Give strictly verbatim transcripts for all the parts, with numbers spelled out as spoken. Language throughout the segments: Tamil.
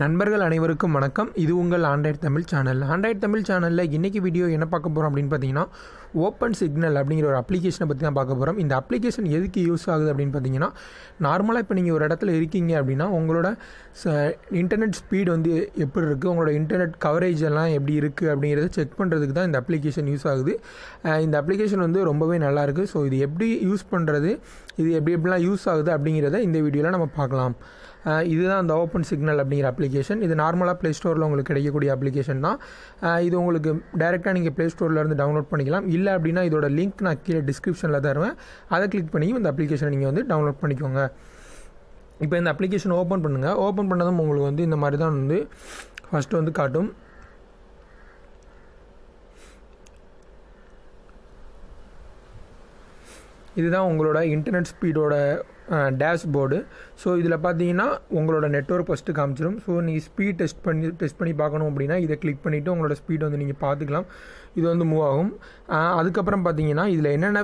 நண்பர்கள் அனைவருக்கும் வணக்கம். இது உங்கள் Android Tamil Channel. Android Tamil Channel ல இன்னைக்கு வீடியோ என்ன பார்க்க போறோம் அப்படினு பாத்தீங்கன்னா Open Signal அப்படிங்கிற ஒரு அப்ளிகேஷனை பத்தி தான் பார்க்க போறோம். இந்த அப்ளிகேஷன் எதுக்கு யூஸ் ஆகுது அப்படினு பாத்தீங்கன்னா நார்மலா இப்ப நீங்க ஒரு இடத்துல இருக்கீங்க அப்படினா உங்களோட இன்டர்நெட் ஸ்பீட் வந்து எப்படி இருக்கு, உங்களோட இன்டர்நெட் கவரேஜ் எல்லாம் எப்படி இருக்கு அப்படிங்கறதை செக் பண்றதுக்கு தான் இந்த அப்ளிகேஷன் யூஸ் ஆகுது. இந்த அப்ளிகேஷன் வந்து ரொம்பவே நல்லா இருக்கு. சோ இது எப்படி யூஸ் பண்றது, இது எப்படி எப்படிலாம் யூஸ் ஆகுது அப்படிங்கறதை இந்த வீடியோல நம்ம பார்க்கலாம். இதுதான் அந்த Open Signal அப்படிங்கிற அப்ளிகேஷன். இது நார்மலாக Play Store-ல உங்களுக்கு கிடைக்கக்கூடிய அப்ளிகேஷன் தான். இது உங்களுக்கு டைரெக்டாக நீங்கள் Play Store-ல இருந்து டவுன்லோட் பண்ணிக்கலாம். இல்லை அப்படின்னா இதோட லிங்க் நான் கீழே டிஸ்கிரிப்ஷனில் தருவேன். அதை கிளிக் பண்ணி இந்த அப்ளிகேஷனை நீங்கள் வந்து டவுன்லோட் பண்ணிக்கோங்க. இப்போ இந்த அப்ளிகேஷன் ஓப்பன் பண்ணுங்கள். ஓப்பன் பண்ணதும் உங்களுக்கு வந்து இந்த மாதிரி தான் வந்து ஃபஸ்ட்டு வந்து காட்டும். இதுதான் உங்களோட இன்டர்நெட் ஸ்பீடோட டேஷ்போர்டு. ஸோ இதில் பார்த்தீங்கன்னா உங்களோட நெட்வொர்க் ஃபஸ்ட்டு காமிச்சிடும். ஸோ நீங்கள் ஸ்பீட் டெஸ்ட் பண்ணி டெஸ்ட் பண்ணி பார்க்கணும் அப்படின்னா இதை கிளிக் பண்ணிவிட்டு உங்களோட ஸ்பீட் வந்து நீங்கள் பார்த்துக்கலாம். இது வந்து மூவ் ஆகும். அதுக்கப்புறம் பார்த்தீங்கன்னா இதில் என்னென்ன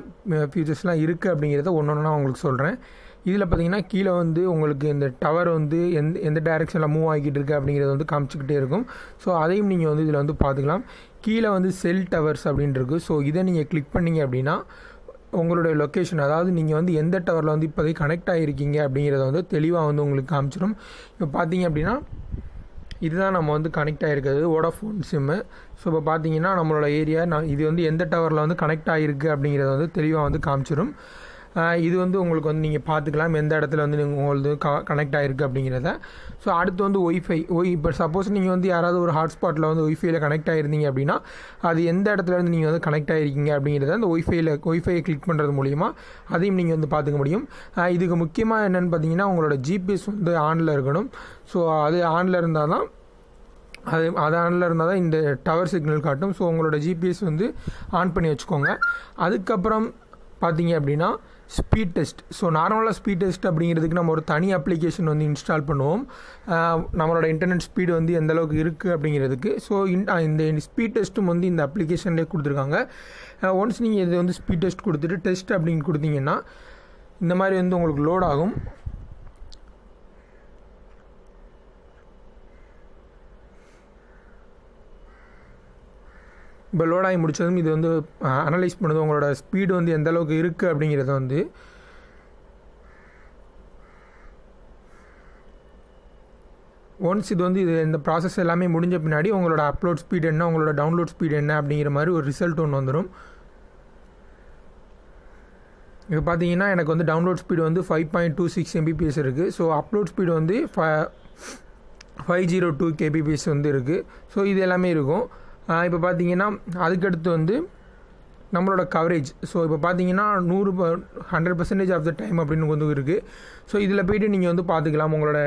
ஃபியூச்சர்ஸ்லாம் இருக்குது அப்படிங்கிறத ஒன்று ஒன்றா உங்களுக்கு சொல்கிறேன். இதில் பார்த்தீங்கன்னா கீழே வந்து உங்களுக்கு இந்த டவர் வந்து எந்த எந்த டைரெக்ஷனில் மூவ் ஆகிக்கிட்டு இருக்குது அப்படிங்கிறது வந்து காமிச்சிக்கிட்டே இருக்கும். ஸோ அதையும் நீங்கள் வந்து இதில் வந்து பார்த்துக்கலாம். கீழே வந்து செல் டவர்ஸ் அப்படின்ட்டு இருக்குது. ஸோ இதை நீங்கள் கிளிக் பண்ணிங்க அப்படின்னா உங்களுடைய லொக்கேஷன், அதாவது நீங்கள் வந்து எந்த டவரில் வந்து இப்போதை கனெக்ட் ஆகியிருக்கீங்க அப்படிங்கிறத வந்து தெளிவாக வந்து உங்களுக்கு காமிச்சிடும். இப்போ பார்த்தீங்க அப்படின்னா இதுதான் நம்ம வந்து கனெக்ட் ஆகிருக்கிறது வோடாஃபோன் சிம்மு. ஸோ இப்போ பார்த்தீங்கன்னா நம்மளோட ஏரியா நான் இது வந்து எந்த டவரில் வந்து கனெக்ட் ஆகிருக்கு அப்படிங்கிறத வந்து தெளிவாக வந்து காமிச்சிடும். இது வந்து உங்களுக்கு வந்து நீங்கள் பார்த்துக்கலாம் எந்த இடத்துல வந்து நீங்கள் உங்களுக்கு க கனெக்ட் ஆகிருக்கு அப்படிங்கிறத. ஸோ அடுத்து வந்து ஒய்ஃபை ஒய் இப்போ சப்போஸ் நீங்கள் வந்து யாராவது ஒரு ஹாட்ஸ்பாட்டில் வந்து ஒய்ஃபையில் கனெக்ட் ஆகிருந்தீங்க அப்படின்னா அது எந்த இடத்துல இருந்து நீங்கள் வந்து கனெக்ட் ஆகிருக்கீங்க அப்படிங்கிறத அந்த ஒய்ஃபையில் ஒய்ஃபையை கிளிக் பண்ணுறது மூலிமா அதையும் நீங்கள் வந்து பார்த்துக்க முடியும். இதுக்கு முக்கியமாக என்னென்னு பார்த்தீங்கன்னா உங்களோட ஜிபிஎஸ் வந்து ஆனில் இருக்கணும். ஸோ அது ஆனில் இருந்தால் தான் அது அது ஆனில் இருந்தால் தான் இந்த டவர் சிக்னல் காட்டும். ஸோ உங்களோட ஜிபிஎஸ் வந்து ஆன் பண்ணி வச்சுக்கோங்க. அதுக்கப்புறம் பார்த்தீங்க அப்படின்னா ஸ்பீட் டெஸ்ட். ஸோ நார்மலாக ஸ்பீட் டெஸ்ட் அப்படிங்கிறதுக்கு நம்ம ஒரு தனி அப்ளிகேஷன் வந்து இன்ஸ்டால் பண்ணுவோம் நம்மளோட இன்டர்நெட் ஸ்பீடு வந்து எந்தளவுக்கு இருக்குது அப்படிங்கிறதுக்கு. ஸோ இந்த ஸ்பீட் டெஸ்ட்டும் வந்து இந்த அப்ளிகேஷன்லேயே கொடுத்துருக்காங்க. ஒன்ஸ் நீங்கள் இது வந்து ஸ்பீட் டெஸ்ட் கொடுத்துட்டு டெஸ்ட் அப்படின்னு கொடுத்தீங்கன்னா இந்த மாதிரி வந்து உங்களுக்கு லோட் ஆகும். இப்போ லோடாகி முடித்ததும் இது வந்து அனலைஸ் பண்ணுது உங்களோட ஸ்பீடு வந்து எந்த அளவுக்கு இருக்குது அப்படிங்கிறத வந்து. ஒன்ஸ் இது வந்து இது இந்த ப்ராசஸ் எல்லாமே முடிஞ்ச பின்னாடி உங்களோட அப்லோட் ஸ்பீடு என்ன, உங்களோட டவுன்லோட் ஸ்பீடு என்ன அப்படிங்கிற மாதிரி ஒரு ரிசல்ட் ஒன்று வந்துடும். இப்போ பார்த்தீங்கன்னா எனக்கு வந்து டவுன்லோட் ஸ்பீடு வந்து five point two six Mbps இருக்குது. ஸோ அப்லோட் ஸ்பீடு வந்து fi five zero two kbps வந்து இருக்குது. ஸோ இது எல்லாமே இருக்கும். இப்போ பார்த்தீங்கன்னா அதுக்கடுத்து வந்து நம்மளோட கவரேஜ். ஸோ இப்போ பார்த்தீங்கன்னா நூறு ப hundred percentage of the time அப்படின்னு வந்து இருக்குது. ஸோ இதில் போய்ட்டு நீங்கள் வந்து பார்த்துக்கலாம் உங்களோட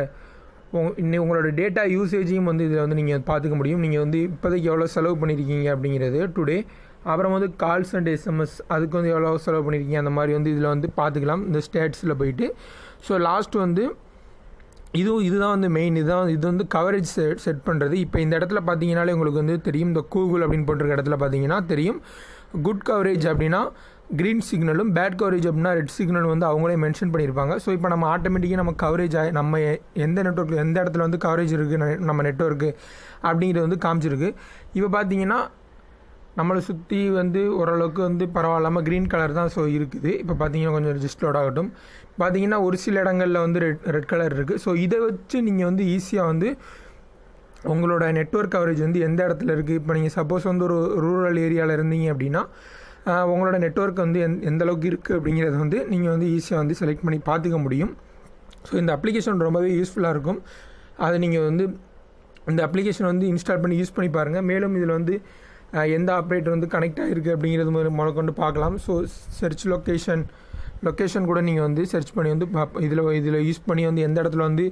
இன்னும் உங்களோட டேட்டா யூசேஜையும் வந்து இதில் வந்து நீங்கள் பார்த்துக்க முடியும். நீங்கள் வந்து இப்போதைக்கு எவ்வளோ செலவு பண்ணியிருக்கீங்க அப்படிங்கிறது டுடே, அப்புறம் வந்து கால்ஸ் அண்ட் எஸ்எம்எஸ் அதுக்கு வந்து எவ்வளோ செலவு பண்ணியிருக்கீங்க அந்த மாதிரி வந்து இதில் வந்து பார்த்துக்கலாம் இந்த ஸ்டேட்ஸில் போய்ட்டு. ஸோ லாஸ்ட் வந்து இதுவும் இதுதான் வந்து மெயின் இதுதான் இது வந்து கவரேஜ் செட் செட் பண்ணுறது. இப்போ இந்த இடத்துல பார்த்தீங்கன்னாலே உங்களுக்கு வந்து தெரியும் இந்த கூகுள் அப்படின்னு போட்டிருக்க இடத்துல பார்த்தீங்கன்னா தெரியும் குட் கவரேஜ் அப்படின்னா க்ரீன் சிக்னலும் பேட் கவரேஜ் அப்படின்னா ரெட் சிக்னலும் வந்து அவங்களே மென்ஷன் பண்ணியிருப்பாங்க. ஸோ இப்போ நம்ம ஆட்டோமேட்டிக்காக நம்ம கவரேஜ் ஆகி நம்ம எந்த நெட்வொர்க் எந்த இடத்துல வந்து கவரேஜ் இருக்குது நம்ம நெட்வொர்க்கு அப்படிங்கிறது வந்து காமிச்சிருக்கு. இப்போ பார்த்தீங்கன்னா நம்மளை சுற்றி வந்து ஓரளவுக்கு வந்து பரவாயில்லாமல் க்ரீன் கலர் தான் ஸோ இருக்குது. இப்போ பார்த்தீங்கன்னா கொஞ்சம் ஜஸ்ட் லோட் ஆகட்டும். பார்த்தீங்கன்னா ஒரு சில இடங்களில் வந்து ரெட் ரெட் கலர் இருக்குது. ஸோ இதை வச்சு நீங்கள் வந்து ஈஸியாக வந்து உங்களோட நெட்வொர்க் கவரேஜ் வந்து எந்த இடத்துல இருக்குது. இப்போ நீங்கள் சப்போஸ் வந்து ஒரு ரூரல் ஏரியாவில் இருந்தீங்க அப்படின்னா உங்களோட நெட்வொர்க் வந்து எந் எந்த அளவுக்கு இருக்குது அப்படிங்கிறத வந்து நீங்கள் வந்து ஈஸியாக வந்து செலக்ட் பண்ணி பார்த்துக்க முடியும். ஸோ இந்த அப்ளிகேஷன் ரொம்பவே யூஸ்ஃபுல்லாக இருக்கும். அதை நீங்கள் வந்து இந்த அப்ளிகேஷன் வந்து இன்ஸ்டால் பண்ணி யூஸ் பண்ணி பாருங்கள். மேலும் இதில் வந்து எந்த ஆப்ரேட்டர் வந்து கனெக்ட் ஆகிருக்கு அப்படிங்கிறது முதல் முதற்கொண்டு பார்க்கலாம். ஸோ சர்ச் லொக்கேஷன் லொக்கேஷன் கூட நீங்கள் வந்து சர்ச் பண்ணி வந்து இதில் இதில் யூஸ் பண்ணி வந்து எந்த இடத்துல வந்து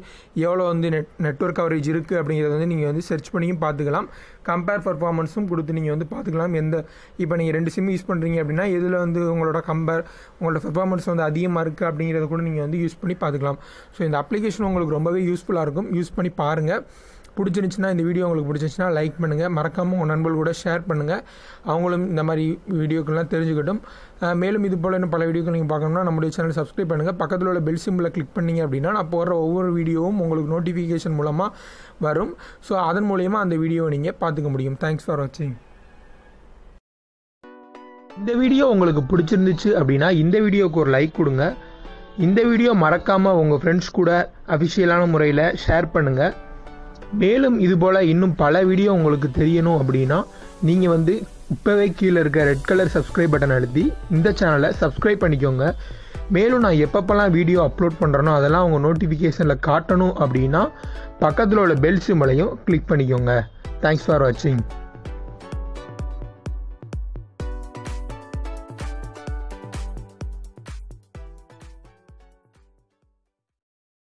எவ்வளோ வந்து நெட் நெட்வொர்க் கவரேஜ் இருக்குது அப்படிங்கிறது வந்து நீங்கள் வந்து சர்ச் பண்ணியும் பார்த்துக்கலாம். கம்பேர் பர்ஃபார்மன்ஸும் கொடுத்து நீங்கள் வந்து பார்த்துக்கலாம். எந்த இப்போ நீங்கள் ரெண்டு சிம் யூஸ் பண்ணுறீங்க அப்படின்னா இதில் வந்து உங்களோட கம்பேர் உங்களோட பர்ஃபார்மன்ஸ் வந்து அதிகமாக இருக்குது அப்படிங்கிறத கூட நீங்கள் வந்து யூஸ் பண்ணி பார்த்துக்கலாம். ஸோ இந்த அப்ளிகேஷன் உங்களுக்கு ரொம்பவே யூஸ்ஃபுல்லாக இருக்கும். யூஸ் பண்ணி பாருங்கள். பிடிச்சிருந்துச்சுன்னா இந்த வீடியோ உங்களுக்கு பிடிச்சிருந்துச்சுன்னா லைக் பண்ணுங்கள், மறக்காமல் உங்கள் நண்பர்கள் கூட ஷேர் பண்ணுங்கள், அவங்களும் இந்த மாதிரி வீடியோக்கள்லாம் தெரிஞ்சுக்கட்டும். மேலும் இது போல் இன்னும் பல வீடியோக்கள் நீங்கள் பார்க்கணும்னா நம்மளுடைய சேனல் சப்ஸ்கிரைப் பண்ணுங்கள். பக்கத்தில் உள்ள பெல் சிம்பிளை கிளிக் பண்ணிங்க அப்படின்னா நான் போடுற ஒவ்வொரு வீடியோவும் உங்களுக்கு நோட்டிஃபிகேஷன் மூலமாக வரும். ஸோ அதன் மூலயமா அந்த வீடியோவை நீங்கள் பார்த்துக்க முடியும். தேங்க்ஸ் ஃபார் வாட்சிங். இந்த வீடியோ உங்களுக்கு பிடிச்சிருந்துச்சு அப்படின்னா இந்த வீடியோவுக்கு ஒரு லைக் கொடுங்க. இந்த வீடியோ மறக்காமல் உங்கள் ஃப்ரெண்ட்ஸ் கூட அஃபிஷியலான முறையில் ஷேர் பண்ணுங்கள். மேலும் இதுபோல் இன்னும் பல வீடியோ உங்களுக்கு தெரியணும் அப்படின்னா நீங்கள் வந்து இப்போவே கீழே இருக்க ரெட் கலர் சப்ஸ்கிரைப் பட்டன் அழுத்தி இந்த சேனலை சப்ஸ்கிரைப் பண்ணிக்கோங்க. மேலும் நான் எப்பப்பெல்லாம் வீடியோ அப்லோட் பண்ணுறேனோ அதெல்லாம் உங்கள் நோட்டிஃபிகேஷனில் காட்டணும் அப்படின்னா பக்கத்தில் உள்ள பெல் சிம்பலையும் கிளிக் பண்ணிக்கோங்க. தேங்க்ஸ் ஃபார் வாட்சிங்.